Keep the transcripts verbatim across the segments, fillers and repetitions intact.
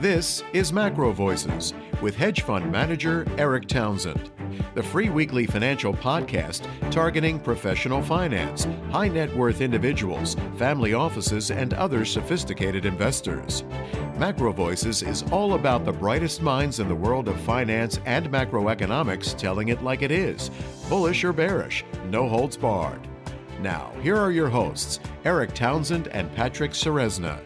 This is Macro Voices with hedge fund manager Erik Townsend, the free weekly financial podcast targeting professional finance, high net worth individuals, family offices, and other sophisticated investors. Macro Voices is all about the brightest minds in the world of finance and macroeconomics telling it like it is, bullish or bearish, no holds barred. Now, here are your hosts, Erik Townsend and Patrick Ceresna.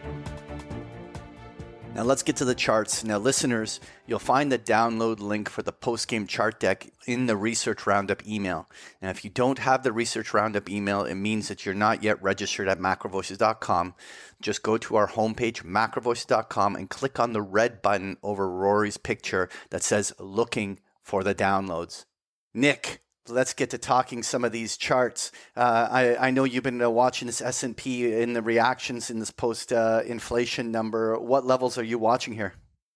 Now let's get to the charts. Now listeners, you'll find the download link for the post-game chart deck in the Research Roundup email. And if you don't have the Research Roundup email, it means that you're not yet registered at macro voices dot com. Just go to our homepage, macro voices dot com, and click on the red button over Rory's picture that says looking for the downloads. Nick, let's get to talking some of these charts. Uh, I, I know you've been uh, watching this S and P in the reactions in this post-inflation uh, number. What levels are you watching here?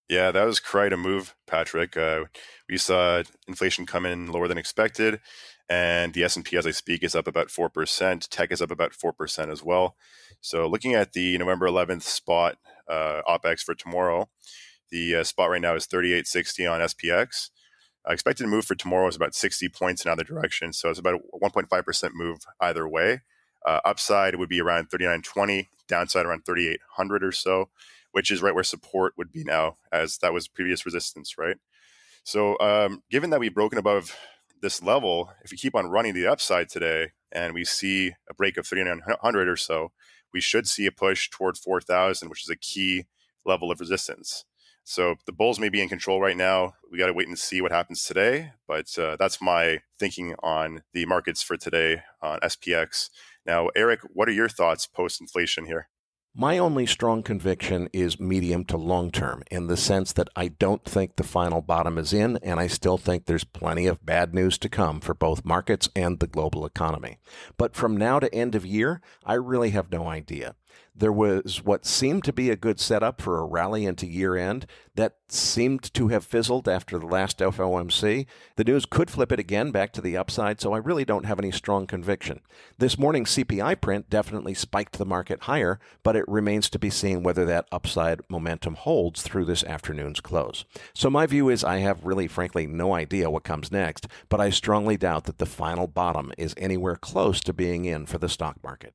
Yeah, that was quite a move, Patrick. Uh, we saw inflation come in lower than expected, and the S and P, as I speak, is up about four percent. Tech is up about four percent as well. So looking at the November eleventh spot uh, OpEx for tomorrow, the uh, spot right now is thirty-eight sixty on S P X. Expected move for tomorrow is about sixty points in either direction. So it's about a one point five percent move either way. Uh, upside would be around thirty-nine twenty, downside around thirty-eight hundred or so, which is right where support would be now, as that was previous resistance, right? So um, given that we've broken above this level, if we keep on running the upside today and we see a break of thirty-nine hundred or so, we should see a push toward four thousand, which is a key level of resistance. So the bulls may be in control right now. We got to wait and see what happens today. But uh, that's my thinking on the markets for today on S P X. Now, Eric, what are your thoughts post-inflation here? My only strong conviction is medium to long-term, in the sense that I don't think the final bottom is in, and I still think there's plenty of bad news to come for both markets and the global economy. But from now to end of year, I really have no idea. There was what seemed to be a good setup for a rally into year-end that seemed to have fizzled after the last F O M C. The news could flip it again back to the upside, so I really don't have any strong conviction. This morning's C P I print definitely spiked the market higher, but it remains to be seen whether that upside momentum holds through this afternoon's close. So my view is I have really, frankly, no idea what comes next, but I strongly doubt that the final bottom is anywhere close to being in for the stock market.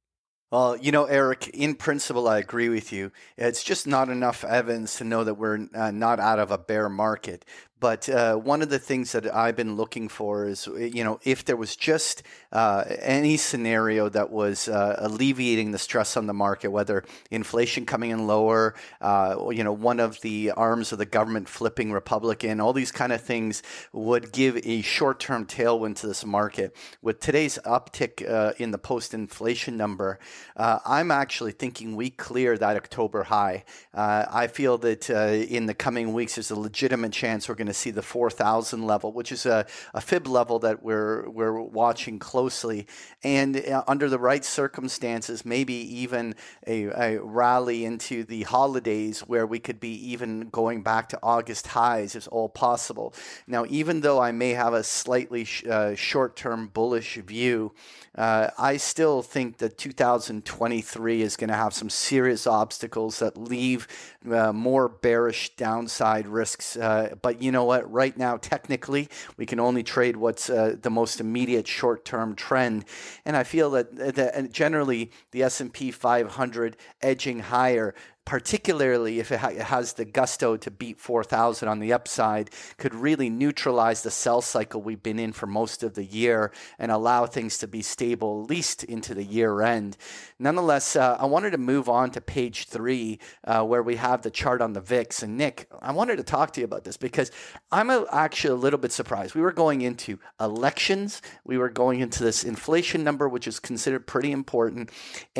Well, you know, Eric, in principle, I agree with you. It's just not enough evidence to know that we're uh, not out of a bear market. But uh, one of the things that I've been looking for is, you know, if there was just uh, any scenario that was uh, alleviating the stress on the market, whether inflation coming in lower, uh, you know, one of the arms of the government flipping Republican, all these kind of things would give a short-term tailwind to this market. With today's uptick uh, in the post-inflation number, Uh, I'm actually thinking we clear that October high. Uh, I feel that uh, in the coming weeks, there's a legitimate chance we're going to see the four thousand level, which is a, a fib level that we're, we're watching closely. And uh, under the right circumstances, maybe even a, a rally into the holidays where we could be even going back to August highs, if all possible. Now, even though I may have a slightly sh uh, short-term bullish view, uh, I still think that two thousand twenty-three is going to have some serious obstacles that leave uh, more bearish downside risks. Uh, but you know what? Right now, technically, we can only trade what's uh, the most immediate short-term trend. And I feel that, that generally the S and P five hundred edging higher, particularly if it, ha it has the gusto to beat four thousand on the upside, could really neutralize the sell cycle we've been in for most of the year and allow things to be stable, at least into the year end. Nonetheless, uh, I wanted to move on to page three, uh, where we have the chart on the V I X. And Nick, I wanted to talk to you about this because I'm a, actually a little bit surprised. We were going into elections. We were going into this inflation number, which is considered pretty important.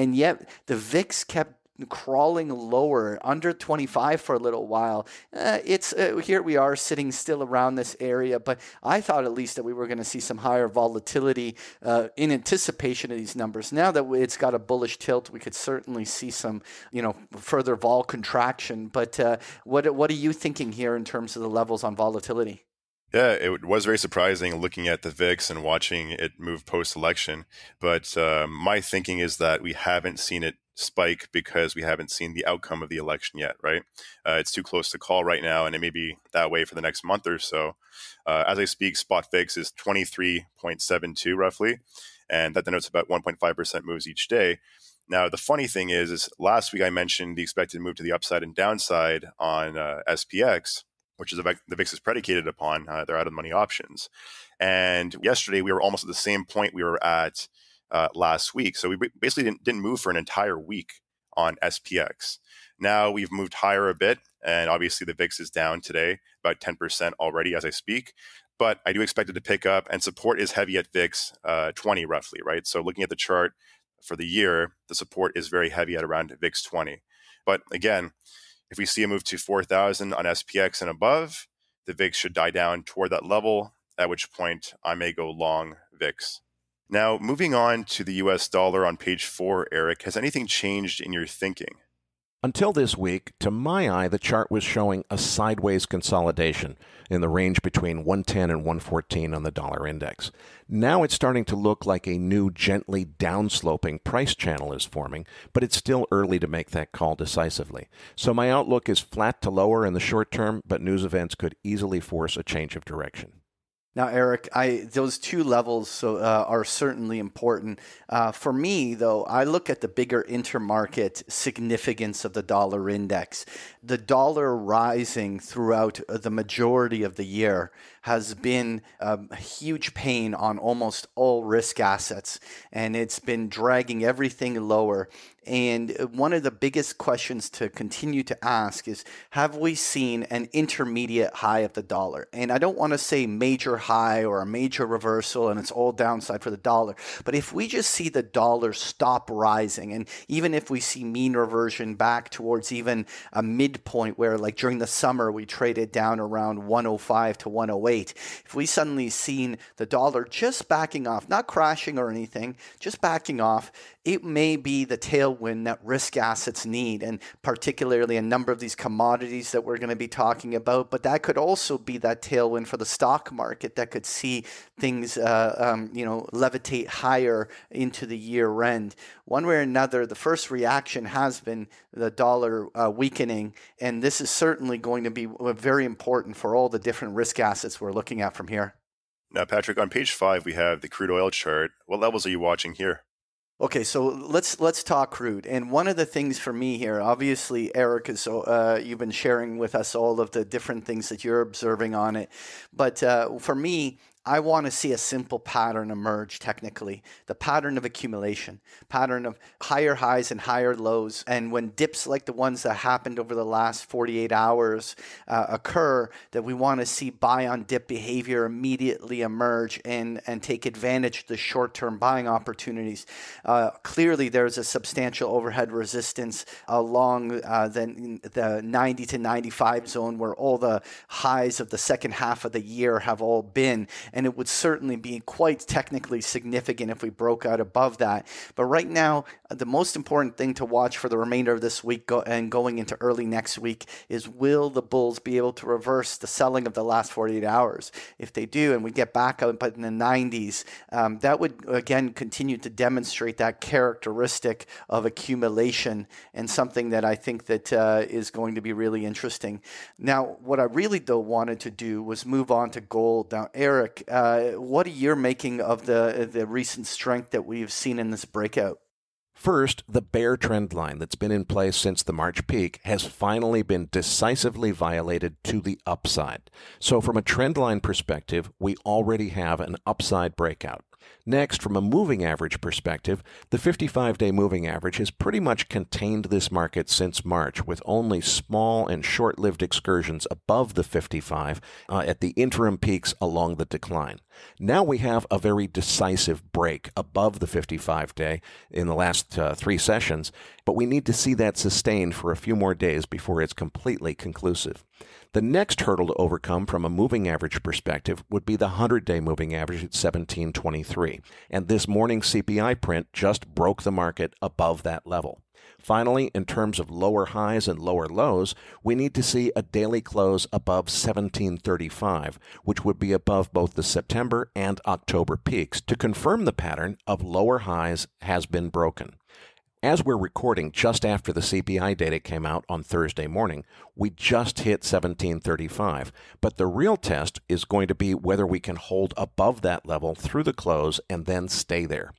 And yet the V I X kept crawling lower under twenty-five for a little while. Uh, it's uh, here we are sitting still around this area, but I thought at least that we were going to see some higher volatility uh, in anticipation of these numbers. Now that it's got a bullish tilt, we could certainly see some, you know, further vol contraction. But uh, what what are you thinking here in terms of the levels on volatility? Yeah, it was very surprising looking at the V I X and watching it move post-election. But uh, my thinking is that we haven't seen it spike because we haven't seen the outcome of the election yet, right? Uh, it's too close to call right now, and it may be that way for the next month or so. Uh, as I speak, spot V I X is twenty-three point seven two roughly, and that denotes about one point five percent moves each day. Now, the funny thing is, is last week I mentioned the expected move to the upside and downside on uh, S P X, which is the V I X is predicated upon. Uh, they're out of money options. And yesterday, we were almost at the same point we were at Uh, last week. So we basically didn't, didn't move for an entire week on S P X. Now we've moved higher a bit, and obviously the V I X is down today, about ten percent already as I speak, but I do expect it to pick up, and support is heavy at V I X uh, twenty roughly, right? So looking at the chart for the year, the support is very heavy at around V I X twenty. But again, if we see a move to four thousand on S P X and above, the V I X should die down toward that level, at which point I may go long V I X. Now, moving on to the U S dollar on page four, Eric, has anything changed in your thinking? Until this week, to my eye, the chart was showing a sideways consolidation in the range between one ten and one fourteen on the dollar index. Now it's starting to look like a new gently downsloping price channel is forming, but it's still early to make that call decisively. So my outlook is flat to lower in the short term, but news events could easily force a change of direction. Now, Eric, I, those two levels so, uh, are certainly important. Uh, for me, though, I look at the bigger intermarket significance of the dollar index. The dollar rising throughout the majority of the year has been um, a huge pain on almost all risk assets, and it's been dragging everything lower. And one of the biggest questions to continue to ask is, have we seen an intermediate high of the dollar? And I don't want to say major high or a major reversal and it's all downside for the dollar. But if we just see the dollar stop rising, and even if we see mean reversion back towards even a midpoint where, like during the summer, we traded down around one oh five to one oh eight, if we suddenly seen the dollar just backing off, not crashing or anything, just backing off, it may be the tailwind that risk assets need, and particularly a number of these commodities that we're going to be talking about. But that could also be that tailwind for the stock market that could see things, uh, um, you know, levitate higher into the year end. One way or another, the first reaction has been the dollar uh, weakening, and this is certainly going to be very important for all the different risk assets we're looking at from here. Now, Patrick, on page five, we have the crude oil chart. What levels are you watching here? Okay, so let's let's talk crude. And one of the things for me here, obviously, Eric, is, uh, you've been sharing with us all of the different things that you're observing on it. But uh, for me, I want to see a simple pattern emerge technically, the pattern of accumulation, pattern of higher highs and higher lows. And when dips like the ones that happened over the last forty-eight hours uh, occur, that we want to see buy on dip behavior immediately emerge and, and take advantage of the short-term buying opportunities. Uh, clearly, there's a substantial overhead resistance along uh, the, the ninety to ninety-five zone where all the highs of the second half of the year have all been. And it would certainly be quite technically significant if we broke out above that. But right now, the most important thing to watch for the remainder of this week go and going into early next week is, will the bulls be able to reverse the selling of the last forty-eight hours? If they do, and we get back up in the nineties, um, that would, again, continue to demonstrate that characteristic of accumulation, and something that I think that uh, is going to be really interesting. Now, what I really, though, wanted to do was move on to gold. Now, Eric, Uh, what are you making of the, the recent strength that we've seen in this breakout? First, the bear trend line that's been in place since the March peak has finally been decisively violated to the upside. So from a trend line perspective, we already have an upside breakout. Next, from a moving average perspective, the fifty-five day moving average has pretty much contained this market since March, with only small and short-lived excursions above the fifty-five uh, at the interim peaks along the decline. Now we have a very decisive break above the fifty-five day in the last uh, three sessions, but we need to see that sustained for a few more days before it's completely conclusive. The next hurdle to overcome from a moving average perspective would be the hundred day moving average at seventeen twenty-three, and this morning's C P I print just broke the market above that level. Finally, in terms of lower highs and lower lows, we need to see a daily close above seventeen thirty-five, which would be above both the September and October peaks, to confirm the pattern of lower highs has been broken. As we're recording just after the C P I data came out on Thursday morning, we just hit seventeen thirty-five. But the real test is going to be whether we can hold above that level through the close and then stay there.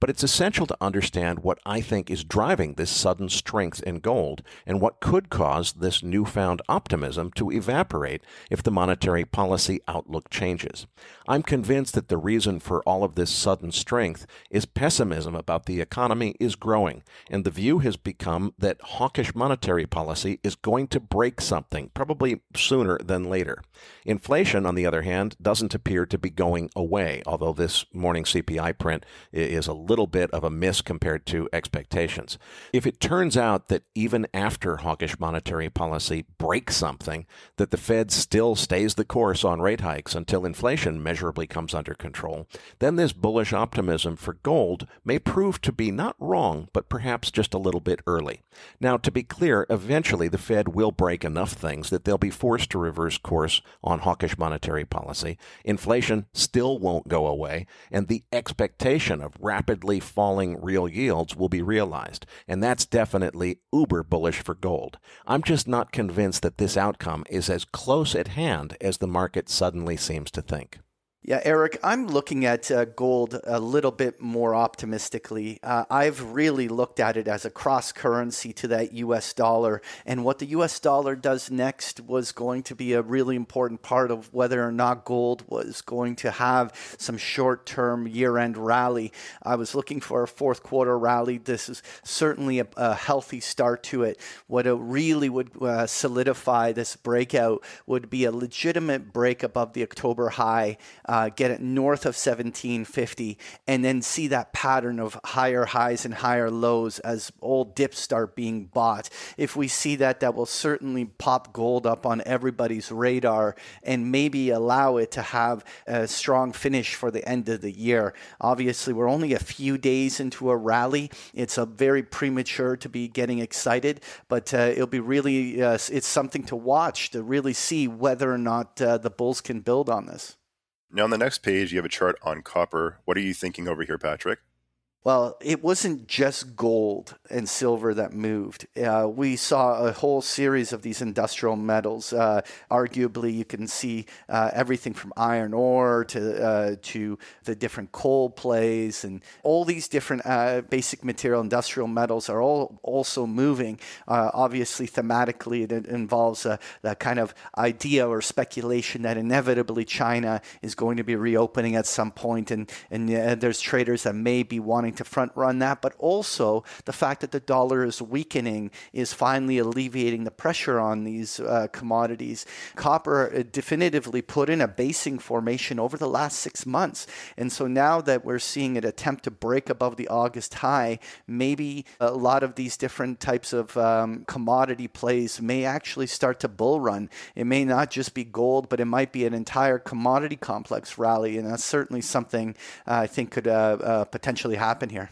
But it's essential to understand what I think is driving this sudden strength in gold and what could cause this newfound optimism to evaporate if the monetary policy outlook changes. I'm convinced that the reason for all of this sudden strength is pessimism about the economy is growing, and the view has become that hawkish monetary policy is going to break something, probably sooner than later. Inflation, on the other hand, doesn't appear to be going away, although this morning C P I print is a little bit of a miss compared to expectations. If it turns out that even after hawkish monetary policy breaks something, that the Fed still stays the course on rate hikes until inflation measurably comes under control, then this bullish optimism for gold may prove to be not wrong, but perhaps just a little bit early. Now, to be clear, eventually the Fed will break enough things that they'll be forced to reverse course on hawkish monetary policy. Inflation still won't go away, and the expectation of rapid Rapidly falling real yields will be realized, and that's definitely uber bullish for gold. I'm just not convinced that this outcome is as close at hand as the market suddenly seems to think. Yeah, Eric, I'm looking at uh, gold a little bit more optimistically. Uh, I've really looked at it as a cross-currency to that U S dollar, and what the U S dollar does next was going to be a really important part of whether or not gold was going to have some short-term year-end rally. I was looking for a fourth-quarter rally. This is certainly a, a healthy start to it. What it really would uh, solidify this breakout would be a legitimate break above the October high. Uh, get it north of seventeen fifty, and then see that pattern of higher highs and higher lows as old dips start being bought. If we see that, that will certainly pop gold up on everybody's radar and maybe allow it to have a strong finish for the end of the year. Obviously, we're only a few days into a rally. It's a very premature to be getting excited, but uh, it'll be really, uh, it's something to watch to really see whether or not uh, the bulls can build on this. Now, on the next page, you have a chart on copper. What are you thinking over here, Patrick? Well, it wasn't just gold and silver that moved. Uh, we saw a whole series of these industrial metals. Uh, arguably, you can see uh, everything from iron ore to, uh, to the different coal plays, and all these different uh, basic material industrial metals are all also moving. Uh, obviously, thematically, it involves a, that kind of idea or speculation that inevitably China is going to be reopening at some point, and, and uh, there's traders that may be wanting to front run that, but also the fact that the dollar is weakening is finally alleviating the pressure on these uh, commodities. Copper definitively put in a basing formation over the last six months. And so now that we're seeing it attempt to break above the August high, maybe a lot of these different types of um, commodity plays may actually start to bull run. It may not just be gold, but it might be an entire commodity complex rally. And that's certainly something uh, I think could uh, uh, potentially happen. happen here.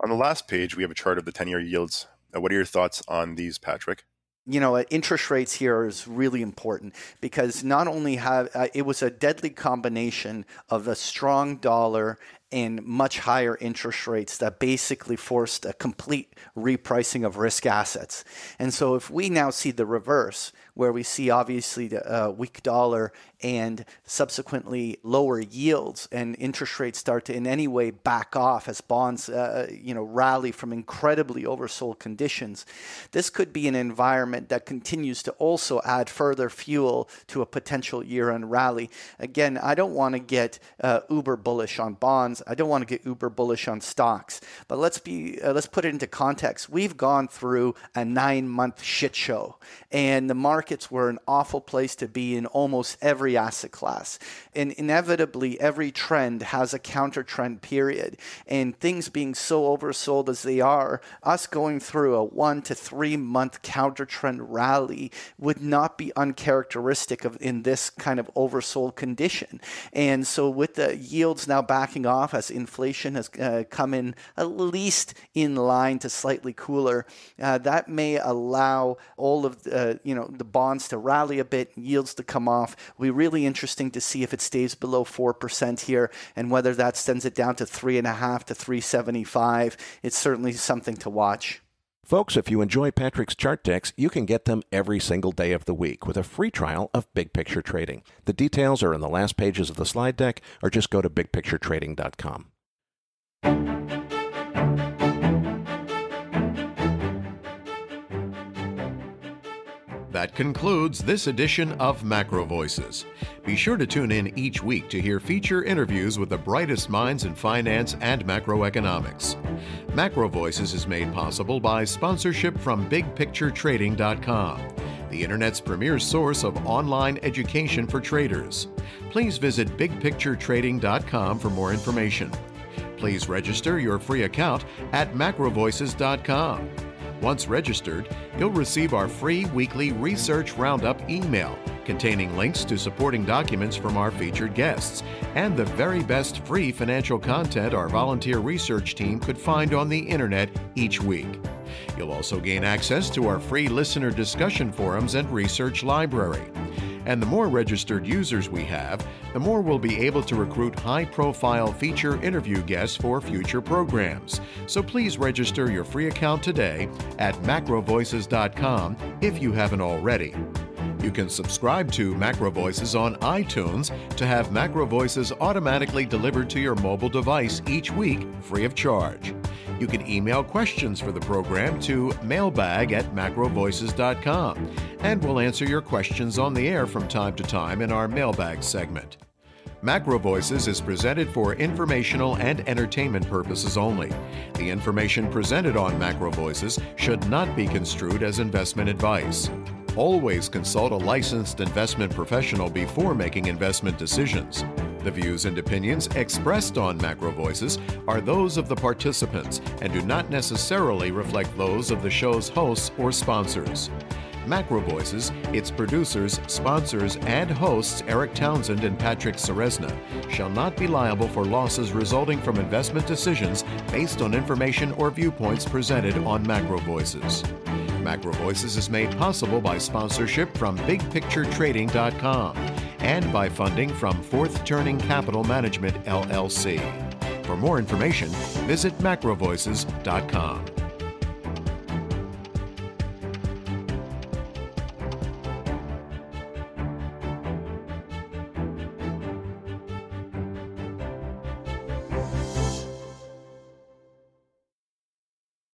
On the last page, we have a chart of the ten-year yields. Uh, what are your thoughts on these, Patrick? You know, interest rates here is really important because not only have uh, it was a deadly combination of a strong dollar and much higher interest rates that basically forced a complete repricing of risk assets. And so if we now see the reverse, where we see obviously the uh, weak dollar and subsequently lower yields and interest rates start to in any way back off as bonds uh, you know, rally from incredibly oversold conditions, this could be an environment that continues to also add further fuel to a potential year-end rally. Again, I don't want to get uh, uber bullish on bonds. I don't want to get uber bullish on stocks, but let's be uh, let's put it into context. We've gone through a nine-month shit show, and the markets were an awful place to be in almost every asset class. And inevitably, every trend has a counter-trend period. And things being so oversold as they are, us going through a one to three-month counter-trend rally would not be uncharacteristic of in this kind of oversold condition. And so, with the yields now backing off, off as inflation has uh, come in at least in line to slightly cooler. Uh, that may allow all of uh, you know the bonds to rally a bit, yields to come off. It'll be really interesting to see if it stays below four percent here and whether that sends it down to three point five to three seventy-five. It's certainly something to watch. Folks, if you enjoy Patrick's chart decks, you can get them every single day of the week with a free trial of Big Picture Trading. The details are in the last pages of the slide deck, or just go to Big Picture Trading dot com. That concludes this edition of Macro Voices. Be sure to tune in each week to hear feature interviews with the brightest minds in finance and macroeconomics. Macro Voices is made possible by sponsorship from Big Picture Trading dot com, the Internet's premier source of online education for traders. Please visit Big Picture Trading dot com for more information. Please register your free account at Macro Voices dot com. Once registered, you'll receive our free weekly Research Roundup email containing links to supporting documents from our featured guests and the very best free financial content our volunteer research team could find on the internet each week. You'll also gain access to our free listener discussion forums and research library. And the more registered users we have, the more we'll be able to recruit high-profile feature interview guests for future programs. So please register your free account today at Macro Voices dot com if you haven't already. You can subscribe to Macro Voices on iTunes to have Macro Voices automatically delivered to your mobile device each week, free of charge. You can email questions for the program to mailbag at Macro Voices dot com, and we'll answer your questions on the air from time to time in our mailbag segment. Macro Voices is presented for informational and entertainment purposes only. The information presented on Macro Voices should not be construed as investment advice. Always consult a licensed investment professional before making investment decisions. The views and opinions expressed on Macro Voices are those of the participants and do not necessarily reflect those of the show's hosts or sponsors. Macro Voices, its producers, sponsors, and hosts Erik Townsend and Patrick Ceresna shall not be liable for losses resulting from investment decisions based on information or viewpoints presented on Macro Voices. Macro Voices is made possible by sponsorship from Big Picture Trading dot com and by funding from Fourth Turning Capital Management, L L C. For more information, visit Macro Voices dot com.